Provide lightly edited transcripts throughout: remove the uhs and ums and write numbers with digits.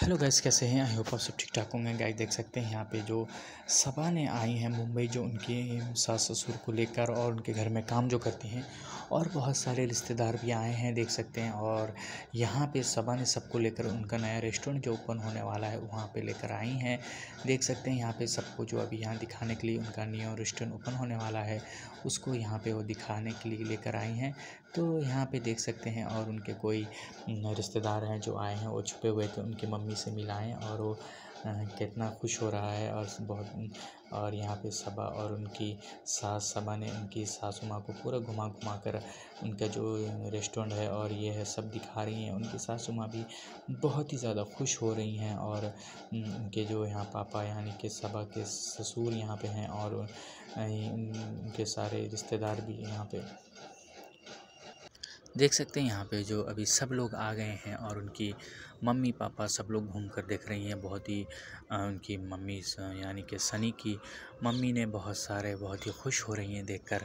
Hello guys, कैसे हैं? I hope आप सब ठीक ठाक होंगे। गाइस देख सकते हैं यहाँ पे जो सबाने आई हैं मुंबई, जो उनके सास ससुर को लेकर और उनके घर में काम जो करती हैं, और बहुत सारे रिश्तेदार भी आए हैं देख सकते हैं। और यहाँ पे सबाने सबको लेकर उनका नया रेस्टोरेंट जो ओपन होने वाला है वहाँ पे लेकर आई हैं देख सकते हैं। यहाँ पर सबको जो अभी यहाँ दिखाने के लिए उनका न्यू रेस्टोरेंट ओपन होने वाला है उसको यहाँ पर वो दिखाने के लिए लेकर आई हैं। तो यहाँ पे देख सकते हैं, और उनके कोई रिश्तेदार हैं जो आए हैं, वो छुपे हुए थे, उनकी मम्मी से मिलाएं और वो कितना खुश हो रहा है। और बहुत और यहाँ पे सबा और उनकी सास सबा ने उनकी सासू माँ को पूरा घुमा घुमा कर उनका जो रेस्टोरेंट है और ये है सब दिखा रही हैं। उनकी सासू माँ भी बहुत ही ज़्यादा खुश हो रही हैं। और उनके जो यहाँ पापा यानी कि सबा के ससुर यहाँ पे हैं, और उनके सारे रिश्तेदार भी यहाँ पे देख सकते हैं। यहाँ पे जो अभी सब लोग आ गए हैं और उनकी मम्मी पापा सब लोग घूम कर देख रही हैं। बहुत ही उनकी मम्मी यानी कि सनी की मम्मी ने बहुत ही खुश हो रही हैं देखकर।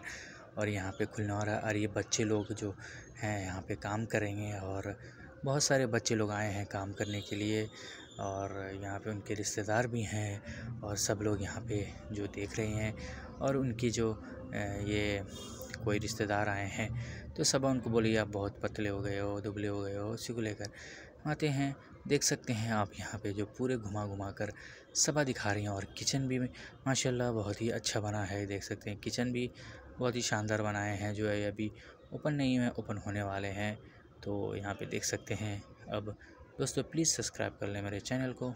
और यहाँ पे खुलना हो रहा है, और ये बच्चे लोग जो हैं यहाँ पे काम करेंगे, और बहुत सारे बच्चे लोग आए हैं काम करने के लिए। और यहाँ पे उनके रिश्तेदार भी हैं और सब लोग यहाँ पे जो देख रहे हैं। और उनकी जो ये कोई रिश्तेदार आए हैं तो सब उनको बोली आप बहुत पतले हो गए हो, दुबले हो गए हो, उसी को लेकर आते हैं। देख सकते हैं आप यहाँ पे जो पूरे घुमा घुमा कर सबा दिखा रही हैं। और किचन भी माशाल्लाह बहुत ही अच्छा बना है देख सकते हैं। किचन भी बहुत ही शानदार बनाए हैं, जो है अभी ओपन नहीं हुए, ओपन होने वाले हैं। तो यहाँ पे देख सकते हैं। अब दोस्तों प्लीज़ सब्सक्राइब कर लें मेरे चैनल को।